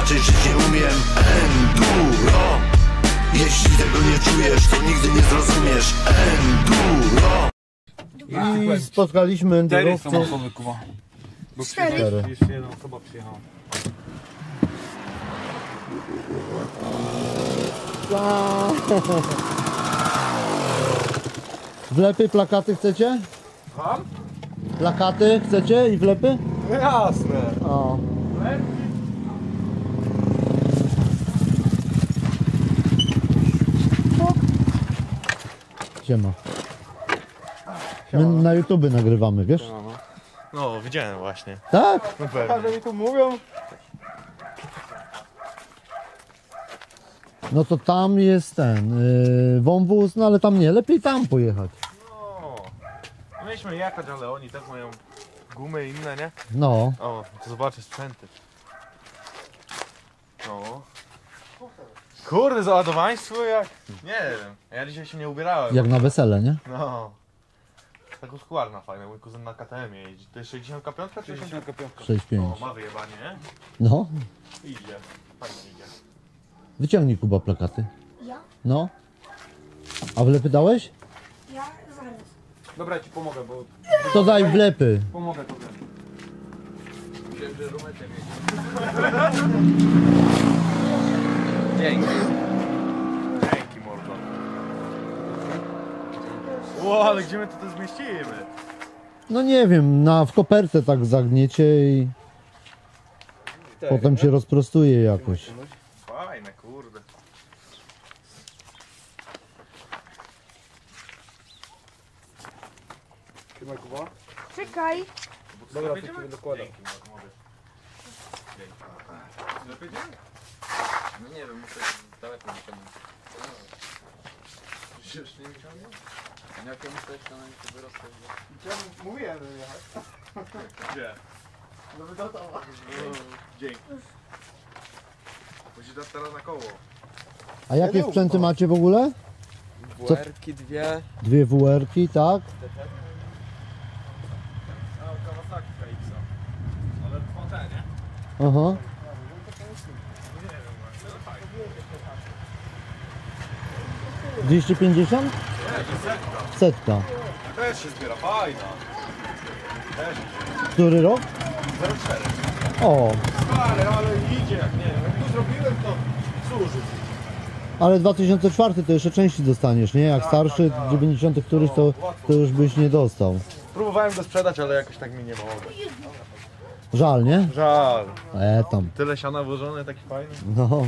inaczej żyć nie umiem. Enduro. Jeśli tego nie czujesz, to nigdy nie zrozumiesz. Enduro. I spotkaliśmy endurowców. 4 samochody, Kuba. 4. Jeszcze jedna osoba przyjechała. Wlepy, plakaty chcecie? Tam? Plakaty chcecie i wlepy? Jasne. O. Siema. My na YouTube nagrywamy, wiesz? Siema. No, widziałem właśnie. Tak? No pewnie. Mi tu mówią. No to tam jest ten wąwóz, no ale tam nie, lepiej tam pojechać. No, mieliśmy jechać, ale oni tak mają gumy inne, nie? No. O, to zobaczysz sprzęty. No. Kurde, załadowaństwo jak... Nie wiem, ja dzisiaj się nie ubierałem. Jak na wesele, nie? No. Taka skórna fajna, mój kuzyn na KTM jeździ. To jest 65 czy 65? 65. O, ma wyjebanie, nie? No. Idzie, fajnie idzie. Wyciągnij, Kuba, plakaty. Ja? No. A wlepy dałeś? Ja zaraz. Dobra, ja ci pomogę, bo... To daj wlepy. Pomogę tobie. Musiałem, że rumetę mieć. Dzięki. Dzięki, mordo. Ło, ale gdzie my to zmieścimy? No nie wiem, w kopertę tak zagniecie i... Potem się rozprostuje jakoś. Fajne, kurde. Trzymaj, Kuba. Czekaj. Dobra, to ciebie dokładam. Dzięki. No nie wiem, muszę daleko wyciągnąć. Już nie wyciągnął? Jak ja muszę jeszcze na nich wyrosnąć? Mówiłem, że jechać. Gdzie? No wydatała. Dzięki. Będzie teraz na koło. A jakie sprzęty macie w ogóle? WR-ki dwie. Dwie WR-ki, tak? A Kawasaki KX-a. Ale dwa te, nie? Aha. Nie wiem, ale fajnie. 250? Nie, to setka. Setka. Też się zbiera, fajna. Też. Który rok? 04. O. Stary, ale idzie jak nie wiem. Zrobiłem to, służy. Ale 2004 to jeszcze części dostaniesz, nie? Jak tak, starszy, tak. 90 któryś, to już byś nie dostał. Próbowałem go sprzedać, ale jakoś tak mi nie mogło. Żal, nie? Żal. Tam. Tyle siana włożone, taki fajny. No.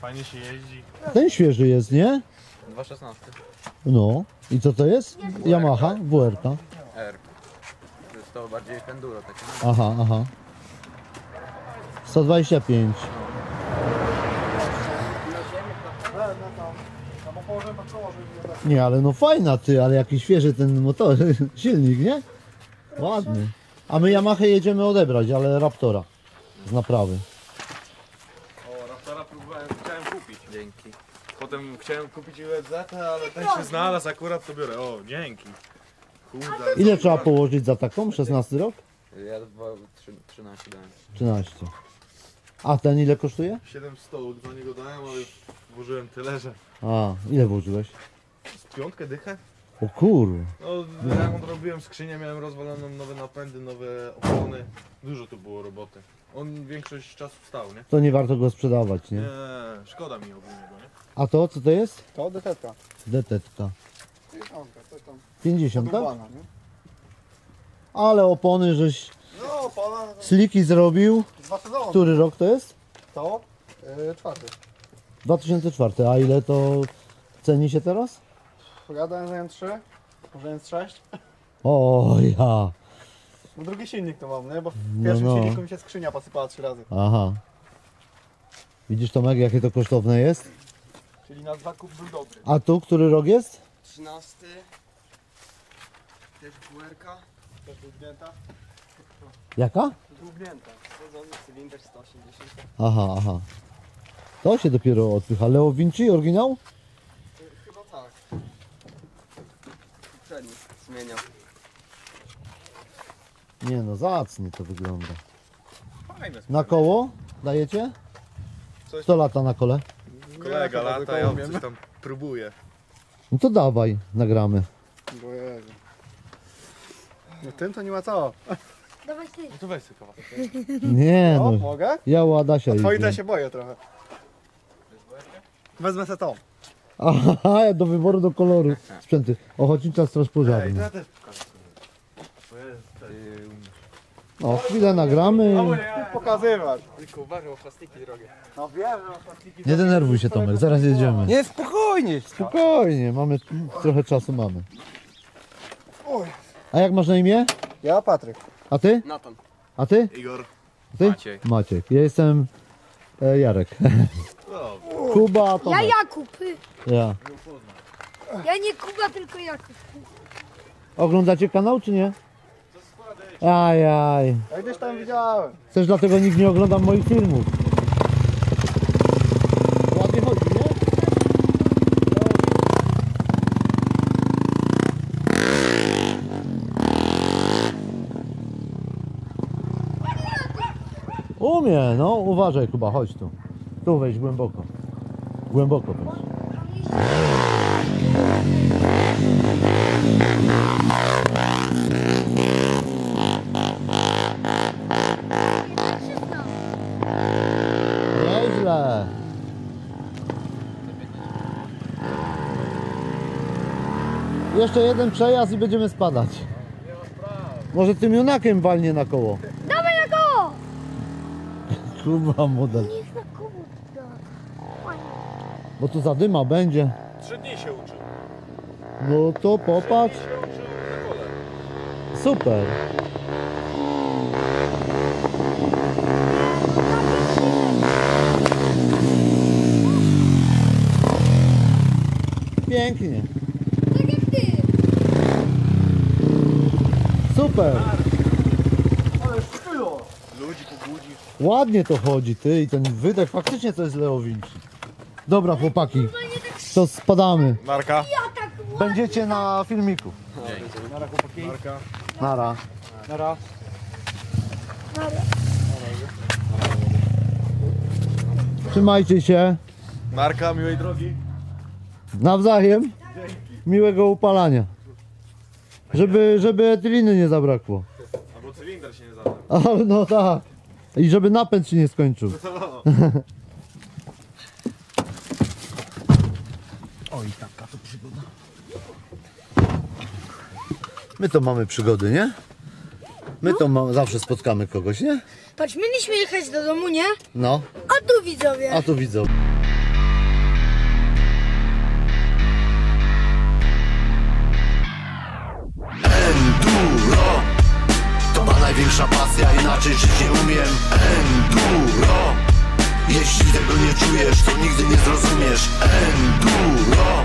Fajnie się jeździ. Ten świeży jest, nie? 2.16. No. I co to jest? Yamaha, WR-ka. To jest to bardziej enduro takie. Aha, aha. 125. Nie, ale no fajna ty, ale jaki świeży ten motor, silnik, nie? Ładny. A my Yamahę jedziemy odebrać, ale Raptora z naprawy. O, Raptora próbowałem, chciałem kupić. Dzięki. Potem chciałem kupić UFZ, ale ten się znalazł, akurat to biorę. O, dzięki. Kurde. Ile trzeba położyć za taką? 16 rok? Ja 13 dałem. 13. A ten ile kosztuje? 700 do niego dałem, ale już włożyłem tyle, że... A, ile włożyłeś? Z 5 dychę. O kurwa. No, jak on robiłem skrzynię, miałem rozwaloną, nowe napędy, nowe opony. Dużo tu było roboty. On większość czasu wstał, nie? To nie warto go sprzedawać, nie? Nie, szkoda mi ogólnie go, nie? A to, co to jest? To detetka. Detetka. 50, tak? Ale opony żeś... No, pana... Sliki zrobił. Który rok to jest? To? 4. 2004. A ile to ceni się teraz? Pogadałem, że 3, może 6. O ja. No, drugi silnik to mam, nie? Bo w pierwszym silniku mi się skrzynia posypała 3 razy. Aha. Widzisz, Tomek, jakie to kosztowne jest? Czyli na zakup był dobry. A tu, który rok jest? 13. Też WR-ka. Też dźwięta. Jaka? Zgubnięta. Cylinder 180. Aha, aha. To się dopiero odpycha. Leo Vinci, oryginał? Chyba tak. Przednik zmieniał. Nie no, zacnie to wygląda. Na koło dajecie? Coś... Kto lata na kole? Kolega ja lata, ja coś tam próbuję. No to dawaj, nagramy. Bo Jezu. No tym to nie ma co. Dawaj ty. No to weź sobie koła. Nie no, no. Mogę? Ja u Adasia idę. Twojej się boję trochę. Wezmę se tą. Aha, ja do wyboru, do koloru sprzęty. Ochotnicza straż pożarna. Ja też pokażę. O, chwilę nagramy. Pokazywać. Tylko uważaj, o plastiki drogie. No wiem, że o plastiki. Nie denerwuj się, Tomek, zaraz jedziemy. Nie, spokojnie. Spokojnie, mamy, trochę czasu mamy. A jak masz na imię? Ja Patryk. A ty? Nathan. A ty? Igor. A ty? Maciek. Maciek. Ja jestem Jarek. Kuba, Tomek. Ja Jakub. Ja. Ja nie Kuba, tylko Jakub. Oglądacie kanał czy nie? Ajaj. Ja gdzieś tam widziałem. Też dlatego nikt nie ogląda moich filmów. Ładnie chodzi, nie? Umie, no. Uważaj Kuba, chodź tu. Tu wejdź głęboko. Głęboko wejdź. Jeszcze jeden przejazd i będziemy spadać. Może tym junakiem walnie na koło. Dawaj na koło! Kuba model. Niech na koło da. Bo tu zadyma będzie. 3 dni się uczy. No to popatrz. 3 dni się uczy na kole. Super. Pięknie. Super! Ale szpyło! Ludzi pobudzi. Ładnie to chodzi, ty, i ten wydech faktycznie to jest Leo Vinci. Dobra chłopaki, to spadamy. Marka. Będziecie na filmiku. Dzięki. Nara chłopaki. Marka. Nara. Nara. Nara. Trzymajcie się. Marka, miłej drogi. Nawzajem. Dzięki. Miłego upalania. Żeby etyliny nie zabrakło. Albo cylinder się nie zabrakło. No tak. I żeby napęd się nie skończył. Oj, taka to przygoda. My to mamy przygody, nie? My to zawsze spotkamy kogoś, nie? Patrz, mieliśmy jechać do domu, nie? No. A tu widzowie. A tu widzowie. Enduro, to ma największa pasja, inaczej żyć nie umiem. Enduro, jeśli tego nie czujesz, to nigdy nie zrozumiesz. Enduro.